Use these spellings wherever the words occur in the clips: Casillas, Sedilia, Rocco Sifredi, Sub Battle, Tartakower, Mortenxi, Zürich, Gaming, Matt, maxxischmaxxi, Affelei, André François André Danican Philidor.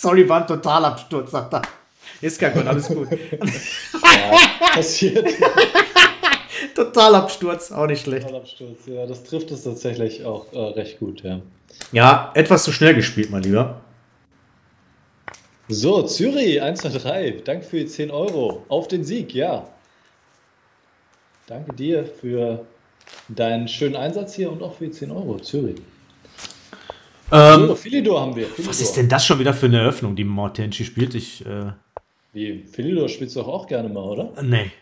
Sullivan total abstürzt, sagt er. Ist kein Gott, alles gut. Ja, passiert. Total Absturz, auch nicht schlecht. Total Absturz, ja, das trifft es tatsächlich auch recht gut, ja. Ja, etwas zu schnell gespielt, mein Lieber. So, Zürich, 123, danke für die 10 Euro. Auf den Sieg, ja. Danke dir für deinen schönen Einsatz hier und auch für die 10 Euro, Zürich. So, Philidor haben wir. Philidor. Was ist denn das schon wieder für eine Eröffnung, die Mortenxi spielt? Ich, Wie, Philidor spielst du doch auch gerne mal, oder? Nee.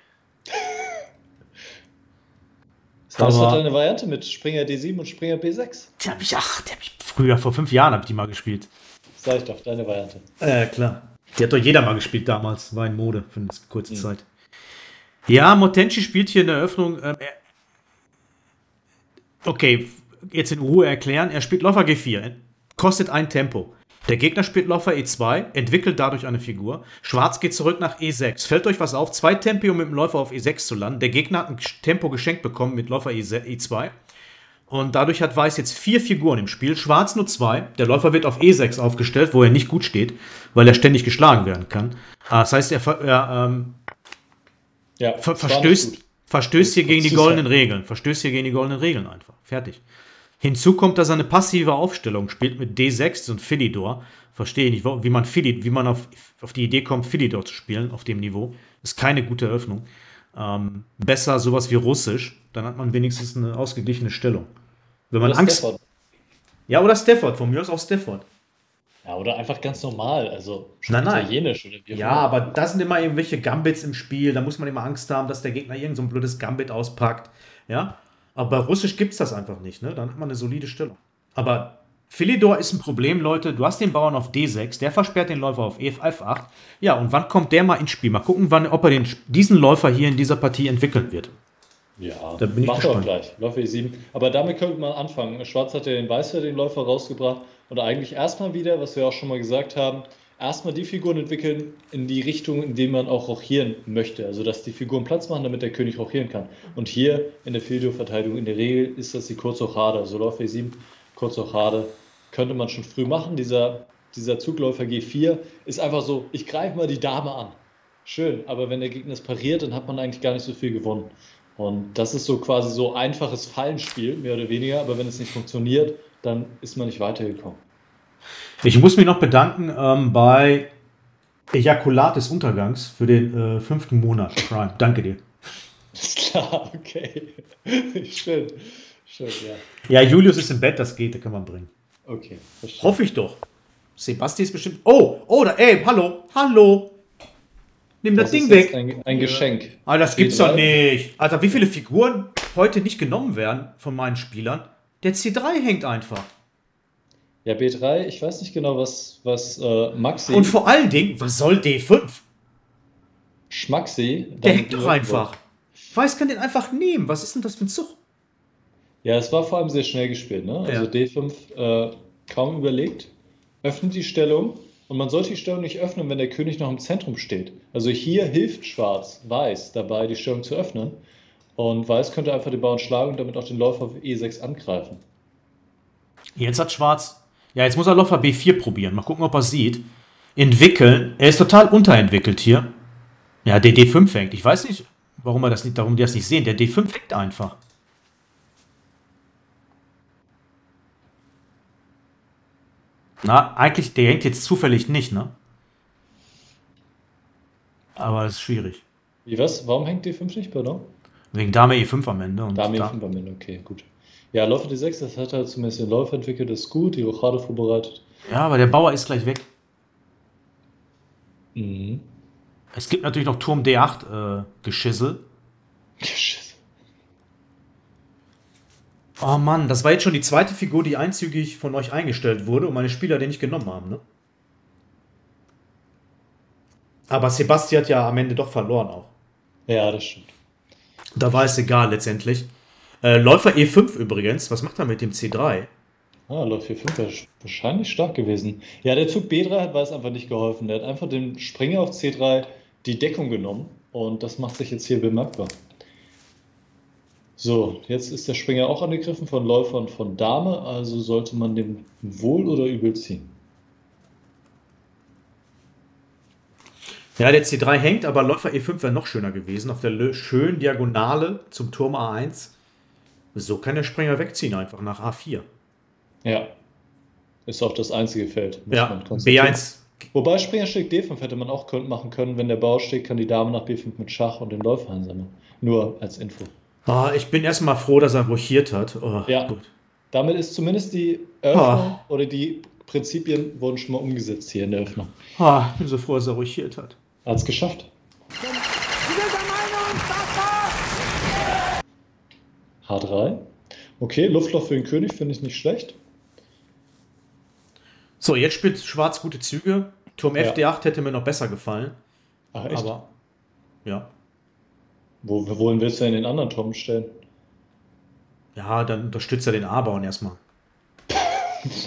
Das war eine Variante mit Springer D7 und Springer B6. Die habe ich, vor 5 Jahren habe ich die mal gespielt. Sag ich doch, deine Variante. Klar. Die hat doch jeder mal gespielt damals. War in Mode für eine kurze Zeit. Ja, Mortenxi spielt hier in der Eröffnung. Okay, jetzt in Ruhe erklären. Er spielt Läufer G4. Kostet ein Tempo. Der Gegner spielt Läufer E2, entwickelt dadurch eine Figur. Schwarz geht zurück nach E6. Fällt euch was auf? 2 Tempi, um mit dem Läufer auf E6 zu landen. Der Gegner hat ein Tempo geschenkt bekommen mit Läufer E2. Und dadurch hat Weiß jetzt 4 Figuren im Spiel. Schwarz nur 2. Der Läufer wird auf E6 aufgestellt, wo er nicht gut steht, weil er ständig geschlagen werden kann. Das heißt, er verstößt hier gegen die goldenen Regeln. Verstößt hier gegen die goldenen Regeln einfach. Fertig. Hinzu kommt, dass er eine passive Aufstellung spielt mit D6 und Philidor. Verstehe ich nicht, wie man auf die Idee kommt, Philidor zu spielen auf dem Niveau. Ist keine gute Eröffnung. Besser sowas wie Russisch, dann hat man wenigstens eine ausgeglichene Stellung. Wenn man Angst hat. Ja, oder Stafford, von mir aus auch Stafford. Ja, oder einfach ganz normal, also schon italienisch. Oder wie ja, aber da sind immer irgendwelche Gambits im Spiel, da muss man immer Angst haben, dass der Gegner irgend so ein blödes Gambit auspackt. Ja. Aber bei Russisch gibt es das einfach nicht, ne? Dann hat man eine solide Stellung. Aber Philidor ist ein Problem, Leute. Du hast den Bauern auf D6, der versperrt den Läufer auf F8. Ja, und wann kommt der mal ins Spiel? Mal gucken, ob er diesen Läufer hier in dieser Partie entwickeln wird. Ja, da bin ich gespannt. Auch gleich. Läufer E7. Aber damit könnte man anfangen. Schwarz hat ja den Weißer den Läufer rausgebracht. Und eigentlich erstmal wieder, was wir auch schon mal gesagt haben, erstmal die Figuren entwickeln in die Richtung, in dem man auch rochieren möchte. Also, dass die Figuren Platz machen, damit der König rochieren kann. Und hier in der Philidor-Verteidigung in der Regel ist das die Kurzhochade. Also Läufer E7, Kurzhochade könnte man schon früh machen. Dieser Zugläufer G4 ist einfach so, ich greife mal die Dame an. Schön, aber wenn der Gegner es pariert, dann hat man eigentlich gar nicht so viel gewonnen. Und das ist so quasi so einfaches Fallenspiel, mehr oder weniger. Aber wenn es nicht funktioniert, dann ist man nicht weitergekommen. Ich muss mich noch bedanken bei Ejakulat des Untergangs für den 5. Monat. Prime. Danke dir. Ist klar, okay. Schön. Schön, ja. Ja, Julius ist im Bett, das geht, da kann man bringen. Okay, verstehe. Hoffe ich doch. Sebastian ist bestimmt... Oh, da, ey, hallo, hallo. Nimm das Ding weg. Ein Geschenk. Ah, das gibt's doch nicht. Alter, wie viele Figuren heute nicht genommen werden von meinen Spielern? Der C3 hängt einfach. Ja, B3, ich weiß nicht genau, was Maxi... Und vor allen Dingen, was soll D5? Schmaxi... Der hängt doch einfach. Weiß kann den einfach nehmen. Was ist denn das für ein Zug? Ja, es war vor allem sehr schnell gespielt, ne? Ja. Also D5 kaum überlegt. Öffnet die Stellung. Und man sollte die Stellung nicht öffnen, wenn der König noch im Zentrum steht. Also hier hilft Schwarz, Weiß dabei, die Stellung zu öffnen. Und Weiß könnte einfach den Bauern schlagen und damit auch den Läufer auf E6 angreifen. Jetzt hat Schwarz... Ja, jetzt muss er Läufer B4 probieren. Mal gucken, ob er sieht. Entwickeln. Er ist total unterentwickelt hier. Ja, der D5 hängt. Ich weiß nicht, warum er das nicht, darum die das nicht sehen. Der D5 hängt einfach. Na, eigentlich, der hängt jetzt zufällig nicht, ne? Aber es ist schwierig. Wie, was? Warum hängt D5 nicht, pardon? Wegen Dame E5 am Ende. Und Dame E5 am Ende, okay, gut. Ja, Läufer D6, das hat er zumindest den Läufer entwickelt, das ist gut, die Rochade vorbereitet. Ja, aber der Bauer ist gleich weg. Mhm. Es gibt natürlich noch Turm D8 Geschissel. Geschissel. Oh Mann, das war jetzt schon die 2. Figur, die einzügig von euch eingestellt wurde und meine Spieler den nicht genommen haben, ne? Aber Sebastian hat ja am Ende doch verloren auch. Ja, das stimmt. Da war es egal letztendlich. Läufer E5 übrigens, was macht er mit dem C3? Ah, Läufer E5 wäre wahrscheinlich stark gewesen. Ja, der Zug B3 hat Weiß einfach nicht geholfen. Der hat einfach den Springer auf C3 die Deckung genommen und das macht sich jetzt hier bemerkbar. So, jetzt ist der Springer auch angegriffen von Läufer und von Dame, also sollte man dem wohl oder übel ziehen. Ja, der C3 hängt, aber Läufer E5 wäre noch schöner gewesen. Auf der schönen Diagonale zum Turm A1. So kann der Springer wegziehen, einfach nach A4. Ja. Ist auch das einzige Feld. Ja, B1. Wobei Springerstück D5 hätte man auch machen können, wenn der Bauer steht, kann die Dame nach B5 mit Schach und dem Läufer einsammeln. Nur als Info. Ah, ich bin erstmal froh, dass er rochiert hat. Oh, ja, gut. Damit ist zumindest die Öffnung oder die Prinzipien wurden schon mal umgesetzt hier in der Öffnung. Ah, ich bin so froh, dass er rochiert hat. Hat es geschafft. H3. Okay, Luftloch für den König finde ich nicht schlecht. So, jetzt spielt Schwarz gute Züge. Turm F, D8 hätte mir noch besser gefallen. Ach, echt? Aber, ja. Wohin willst du denn den anderen Turm stellen? Ja, dann unterstützt er den A-Bauern erstmal.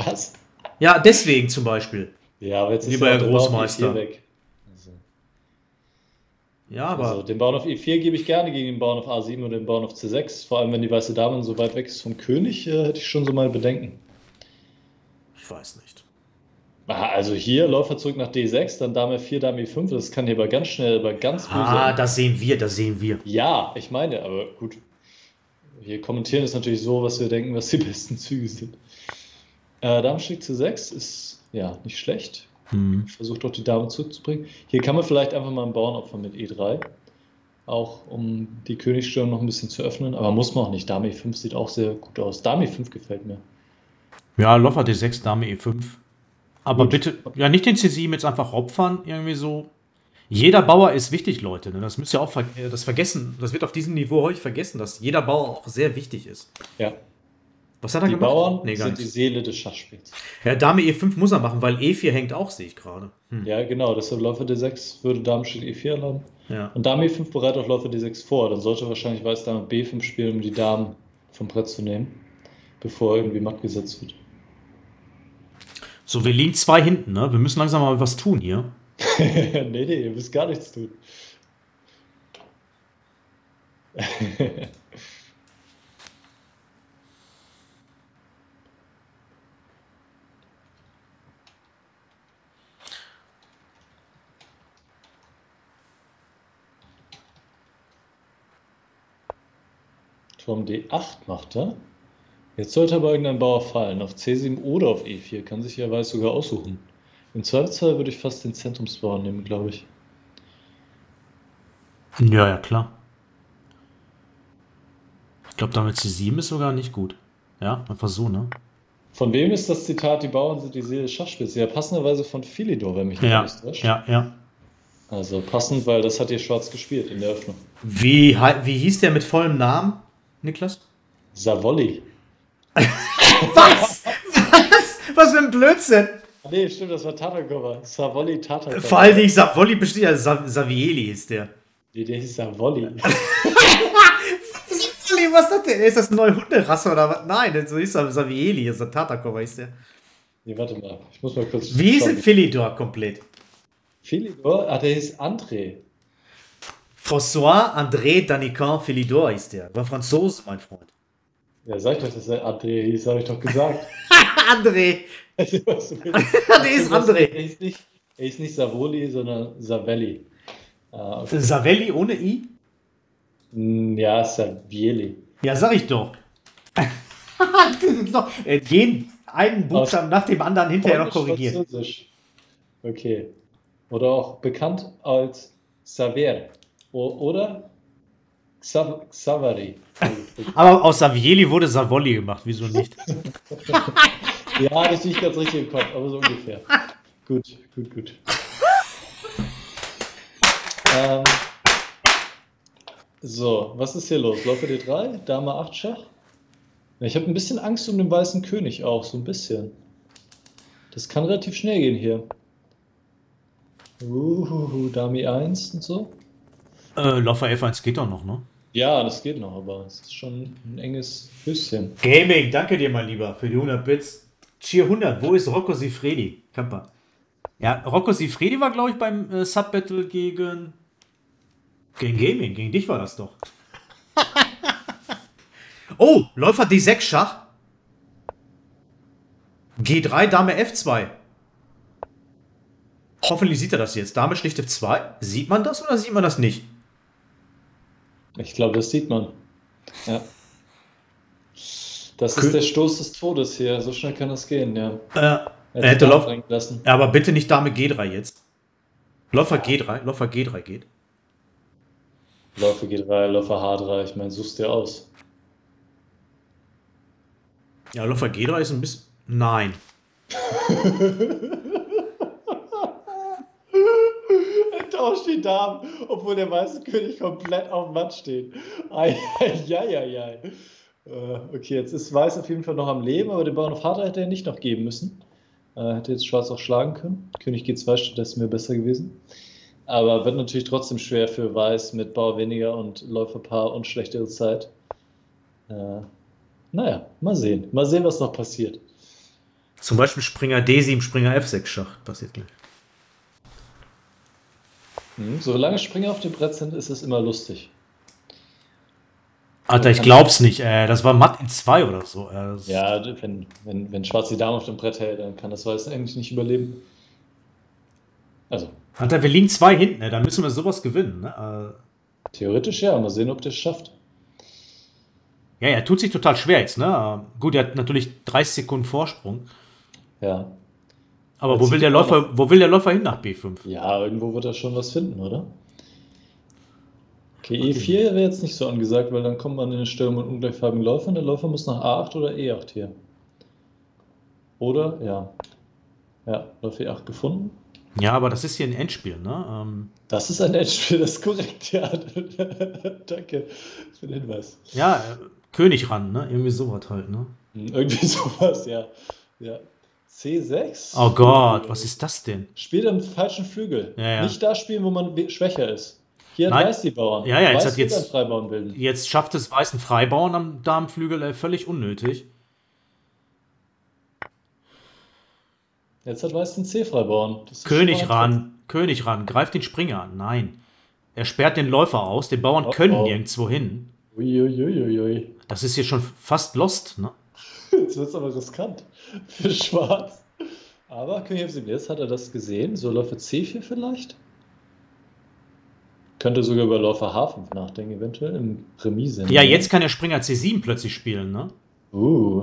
Was? Ja, deswegen zum Beispiel. Ja, aber jetzt ist der Großmeister weg. Also. Ja, aber... Also, den Bauern auf E4 gebe ich gerne gegen den Bauern auf A7 oder den Bauern auf C6. Vor allem, wenn die weiße Dame so weit weg ist vom König, hätte ich schon so mal Bedenken. Ich weiß nicht. Also hier Läufer zurück nach D6, dann Dame 4, Dame 5. Das kann hier aber ganz schnell, aber ganz böse. Ah, das sehen wir, das sehen wir. Ja, ich meine, aber gut. Wir kommentieren es natürlich so, was wir denken, was die besten Züge sind. Dame schlägt C6 ist ja nicht schlecht. Hm. Versucht doch die Dame zurückzubringen. Hier kann man vielleicht einfach mal einen Bauern opfern mit E3. Auch um die Königsstellung noch ein bisschen zu öffnen. Aber muss man auch nicht. Dame E5 sieht auch sehr gut aus. Dame E5 gefällt mir. Ja, Läufer D6, Dame E5. Aber gut. Bitte, ja, nicht den C7 jetzt einfach opfern, irgendwie so. Jeder Bauer ist wichtig, Leute. Das müsst ihr auch vergessen. Das wird auf diesem Niveau häufig vergessen, dass jeder Bauer auch sehr wichtig ist. Ja. Was hat er gemacht? Die Bauern sind die Seele des Schachspiels. Ja, Dame E5 muss er machen, weil E4 hängt auch, sehe ich gerade. Hm. Ja, genau. Deshalb Läufer D6 würde Dame steht E4 erlauben. Ja. Und Dame E5 bereitet auch Läufer D6 vor. Dann sollte wahrscheinlich Weiß Dame B5 spielen, um die Damen vom Brett zu nehmen, bevor irgendwie matt gesetzt wird. So, wir liegen 2 hinten, ne? Wir müssen langsam mal was tun hier. nee, ihr müsst gar nichts tun. Turm D8 macht er. Jetzt sollte aber irgendein Bauer fallen, auf C7 oder auf E4, kann sich ja Weiß sogar aussuchen. Im Zweifelsfall würde ich fast den Zentrumsbauer nehmen, glaube ich. Ja, ja, klar. Ich glaube, damit C7 ist sogar nicht gut. Ja, einfach so, ne? Von wem ist das Zitat, die Bauern sind die Seele des Schachspiels? Ja, passenderweise von Philidor, wenn mich nicht täuscht. Ja, ja. Also passend, weil das hat hier Schwarz gespielt in der Öffnung. Wie hieß der mit vollem Namen, Niklas? Savolli. Was? Was? Was für ein Blödsinn? Nee, stimmt, das war Tartakower. Savolli Tartakower. Vor allem nicht Savolli besteht ja, Savieli ist der. Nee, der hieß Savolli. Was ist das denn? Ist das eine neue Hunderasse oder was? Nein, so hieß er Savieli, also Tartakower ist der. Nee, warte mal, ich muss mal kurz... Wie hieß denn Philidor komplett? Philidor? Ah, der hieß André. François André Danican Philidor ist der. War Franzose, mein Freund. Ja, sag ich doch, dass er André hieß, habe ich doch gesagt. André! Also, der ist André. Er ist nicht Savoli, sondern Savelli. Okay. Savelli ohne I? Ja, Savieli. Ja, sag ich doch. Jeden einen Buchstaben nach dem anderen hinterher noch korrigieren. Okay. Oder auch bekannt als Saver. Oder? Xavari. Aber aus Savieli wurde Savolli gemacht, wieso nicht? Ja, das ist nicht ganz richtig im Kopf, aber so ungefähr. Gut, gut, gut. So, was ist hier los? Läufer D3, Dame 8 Schach. Ich habe ein bisschen Angst um den weißen König auch, so ein bisschen. Das kann relativ schnell gehen hier. Dame 1 und so. Läufer F1 geht doch noch, ne? Ja, das geht noch, aber es ist schon ein enges Höschen. Gaming, danke dir mal lieber für die 100 Bits. Cheer 100, wo ist Rocco Sifredi? Kappa. Ja, Rocco Sifredi war, glaube ich, beim Sub-Battle gegen Gaming. Gegen dich war das doch. Oh, Läufer D6 Schach. G3, Dame F2. Hoffentlich sieht er das jetzt. Dame schlicht F2. Sieht man das oder sieht man das nicht? Ich glaube, das sieht man. Ja. Das ist der Stoß des Todes hier. So schnell kann das gehen, ja. Er hätte laufen lassen. Aber bitte nicht Dame G3 jetzt. Läufer G3, Läufer G3 geht. Läufer G3, Läufer H3, ich meine, suchst dir aus. Ja, Läufer G3 ist ein bisschen... Nein. Er tauscht die Damen, obwohl der weiße König komplett auf dem Matt steht. Eieieiei. Okay, jetzt ist Weiß auf jeden Fall noch am Leben, aber den Bauern auf H3 hätte er nicht noch geben müssen. Hätte jetzt Schwarz auch schlagen können. König G2 steht, das wäre besser gewesen. Aber wird natürlich trotzdem schwer für Weiß mit Bauer weniger und Läuferpaar und schlechtere Zeit. Naja, mal sehen. Mal sehen, was noch passiert. Zum Beispiel Springer D7, Springer F6 Schach passiert gleich. Solange Springer auf dem Brett sind, ist es immer lustig. Alter, ich glaub's nicht. Das war Matt in 2 oder so. Ja, wenn Schwarz die Dame auf dem Brett hält, dann kann das Weiß eigentlich nicht überleben. Also. Alter, wir liegen 2 hinten, dann müssen wir sowas gewinnen. Ne? Theoretisch ja, mal sehen, ob der es schafft. Ja, er tut sich total schwer jetzt. Ne? Gut, er hat natürlich 30 Sekunden Vorsprung. Ja. Aber wo will, der Läufer hin nach B5? Ja, irgendwo wird er schon was finden, oder? Okay, E4 wäre jetzt nicht so angesagt, weil dann kommt man in eine Stellung mit ungleichfarbigen Läufern. Der Läufer muss nach A8 oder E8 hier. Oder? Ja. Ja, Läufer E8 gefunden. Ja, aber das ist hier ein Endspiel, ne? Das ist ein Endspiel, das ist korrekt, ja. Danke für den Hinweis. Ja, König ran, ne? Irgendwie sowas halt, ne? Irgendwie sowas, ja. Ja. C6? Oh Gott, was ist das denn? Spielt am falschen Flügel. Ja, ja. Nicht da spielen, wo man schwächer ist. Hier hat Weiß die Bauern. Ja, ja, jetzt schafft es Weiß einen Freibauern am Damenflügel, völlig unnötig. Jetzt hat Weiß den C-Freibauern. König ran, König ran, greift den Springer an. Nein. Er sperrt den Läufer aus, die Bauern können nirgendwo hin. Uiuiuiui. Das ist hier schon fast lost, ne? Jetzt wird es aber riskant für Schwarz. Aber König F7, jetzt hat er das gesehen. So Läufer C4 vielleicht? Könnte sogar über Läufer H5 nachdenken, eventuell im Remis. Ja, jetzt kann der Springer C7 plötzlich spielen, ne?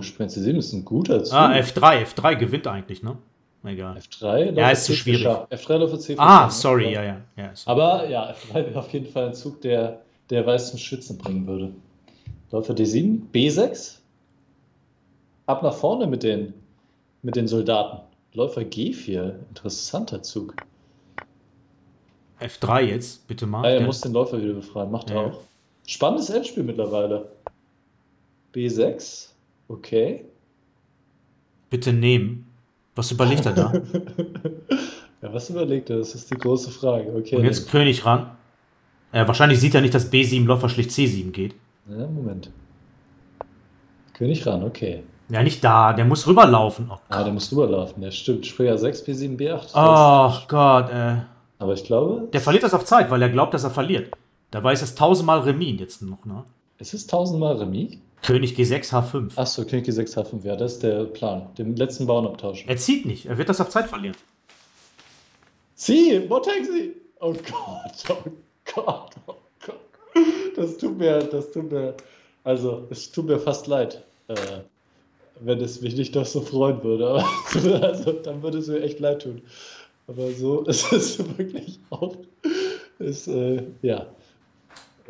Springer C7 ist ein guter Zug. Ah, F3. F3 gewinnt eigentlich, ne? Egal. F3? Ja, ist zu schwierig. F3 Läufer C4. Ah, sorry, ja, ja. Aber ja, F3 wäre auf jeden Fall ein Zug, der Weiß zum Schützen bringen würde. Läufer D7, B6. Ab nach vorne mit den Soldaten. Läufer G4, interessanter Zug. F3 jetzt, bitte mal. Ah, er muss den Läufer wieder befreien, macht er auch. Spannendes Endspiel mittlerweile. B6, okay. Bitte nehmen. Was überlegt er da? Ja, was überlegt er? Das ist die große Frage. Okay, und jetzt König ran. Wahrscheinlich sieht er nicht, dass B7 Läufer schlicht C7 geht. Ja, Moment. König ran, okay. Ja, nicht da, der muss rüberlaufen. Oh, der muss rüberlaufen, ja stimmt. Springer 6, B7, B8. Ach Gott, Aber ich glaube... Der verliert das auf Zeit, weil er glaubt, dass er verliert. Dabei ist es 1000-mal Remis jetzt noch, ne? Ist es 1000-mal Remis? König G6, H5. Achso, König G6, H5, ja, das ist der Plan. Den letzten Bauern abtauschen. Er zieht nicht, er wird das auf Zeit verlieren. Zieh, Mortenxi! Oh Gott, oh Gott, oh Gott. Es tut mir fast leid, wenn es mich nicht doch so freuen würde. Also, dann würde es mir echt leid tun. Aber so ist es wirklich auch.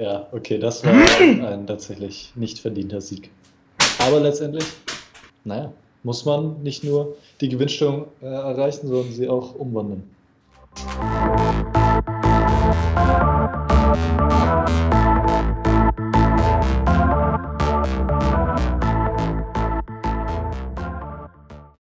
Ja, okay, das war ein tatsächlich nicht verdienter Sieg. Aber letztendlich, naja, muss man nicht nur die Gewinnstellung erreichen, sondern sie auch umwandeln.